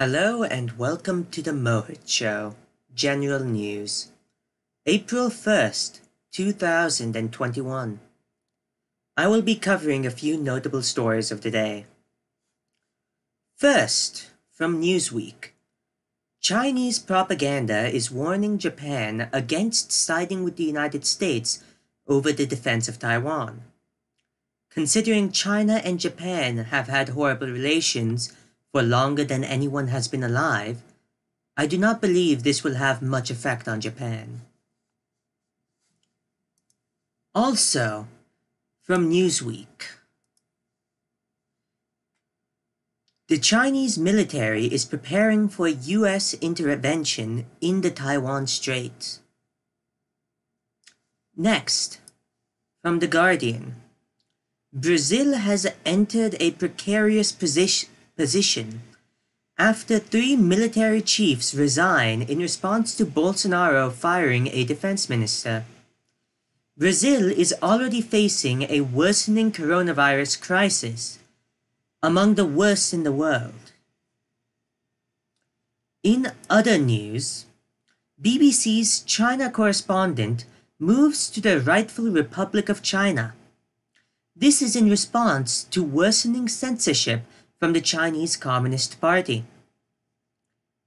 Hello and welcome to The Mohit Show, General News, April 1st, 2021. I will be covering a few notable stories of the day. First, from Newsweek, Chinese propaganda is warning Japan against siding with the United States over the defense of Taiwan. Considering China and Japan have had horrible relations for longer than anyone has been alive, I do not believe this will have much effect on Japan. Also, from Newsweek, the Chinese military is preparing for U.S. intervention in the Taiwan Strait. Next, from The Guardian, Brazil has entered a precarious position after three military chiefs resign in response to Bolsonaro firing a defense minister. Brazil is already facing a worsening coronavirus crisis, among the worst in the world. In other news, BBC's China correspondent moves to the rightful Republic of China. This is in response to worsening censorship from the Chinese Communist Party.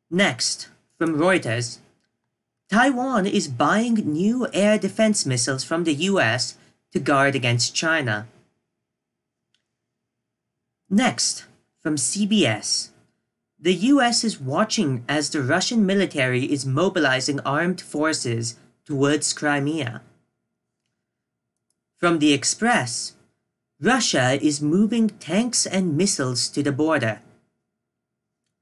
Next, from Reuters, Taiwan is buying new air defense missiles from the US to guard against China. Next, from CBS, the US is watching as the Russian military is mobilizing armed forces towards Crimea. From the Express, Russia is moving tanks and missiles to the border.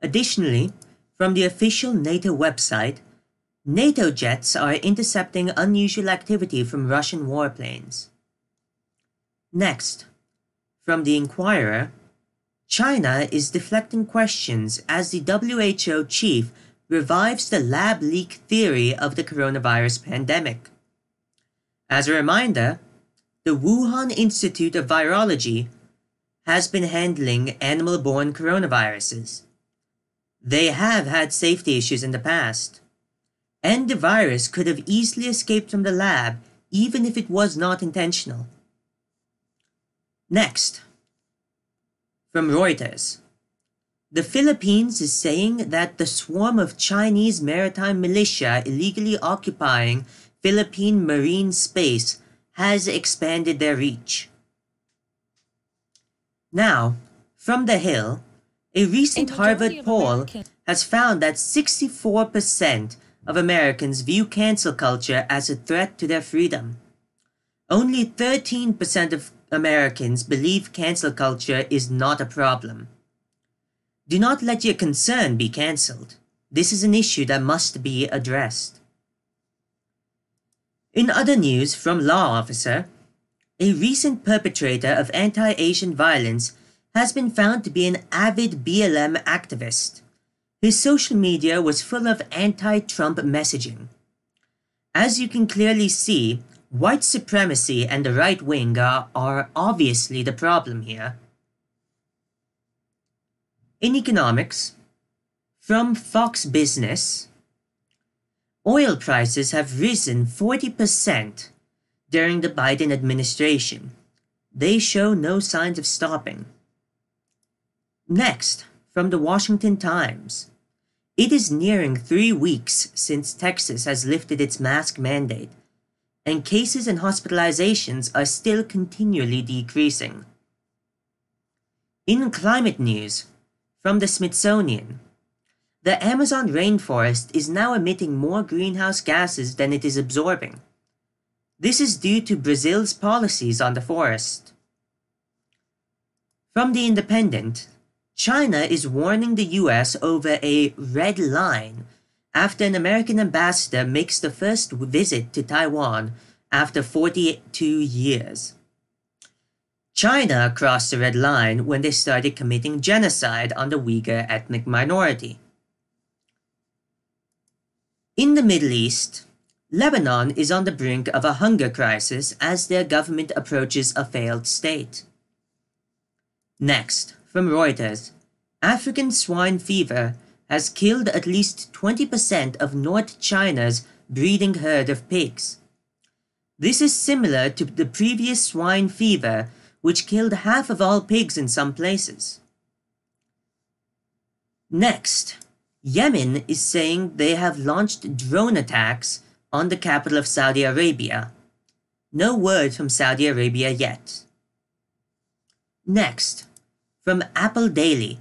Additionally, from the official NATO website, NATO jets are intercepting unusual activity from Russian warplanes. Next, from the Inquirer, China is deflecting questions as the WHO chief revives the lab leak theory of the coronavirus pandemic. As a reminder, the Wuhan Institute of Virology has been handling animal-borne coronaviruses. They have had safety issues in the past, and the virus could have easily escaped from the lab even if it was not intentional. Next, from Reuters, the Philippines is saying that the swarm of Chinese maritime militia illegally occupying Philippine marine space has expanded their reach. Now, from The Hill, a recent Harvard poll has found that 64% of Americans view cancel culture as a threat to their freedom. Only 13% of Americans believe cancel culture is not a problem. Do not let your concern be cancelled. This is an issue that must be addressed. In other news from Law Officer, a recent perpetrator of anti-Asian violence has been found to be an avid BLM activist. His social media was full of anti-Trump messaging. As you can clearly see, white supremacy and the right wing are obviously the problem here. In economics, from Fox Business, oil prices have risen 40% during the Biden administration. They show no signs of stopping. Next, from the Washington Times, it is nearing 3 weeks since Texas has lifted its mask mandate, and cases and hospitalizations are still continually decreasing. In climate news, from the Smithsonian, the Amazon Rainforest is now emitting more greenhouse gases than it is absorbing. This is due to Brazil's policies on the forest. From the Independent, China is warning the US over a red line after an American ambassador makes the first visit to Taiwan after 42 years. China crossed the red line when they started committing genocide on the Uyghur ethnic minority. In the Middle East, Lebanon is on the brink of a hunger crisis as their government approaches a failed state. Next, from Reuters, African swine fever has killed at least 20% of North China's breeding herd of pigs. This is similar to the previous swine fever, which killed half of all pigs in some places. Next, Yemen is saying they have launched drone attacks on the capital of Saudi Arabia. No word from Saudi Arabia yet. Next, from Apple Daily,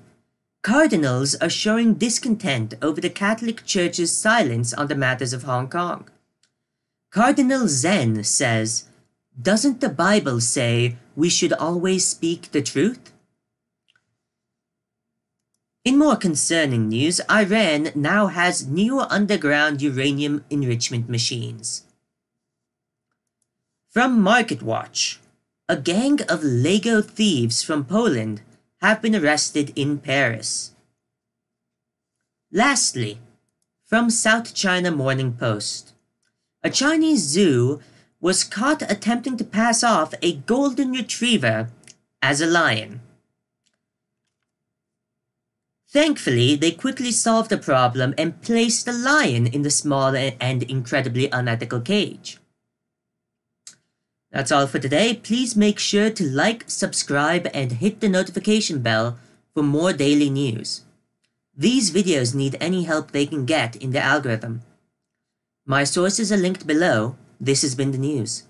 Cardinals are showing discontent over the Catholic Church's silence on the matters of Hong Kong. Cardinal Zen says, "Doesn't the Bible say we should always speak the truth?" In more concerning news, Iran now has new underground uranium enrichment machines. From MarketWatch, a gang of Lego thieves from Poland have been arrested in Paris. Lastly, from South China Morning Post, a Chinese zoo was caught attempting to pass off a golden retriever as a lion. Thankfully, they quickly solved the problem and placed the lion in the small and incredibly unethical cage. That's all for today. Please make sure to like, subscribe, and hit the notification bell for more daily news. These videos need any help they can get in the algorithm. My sources are linked below. This has been the news.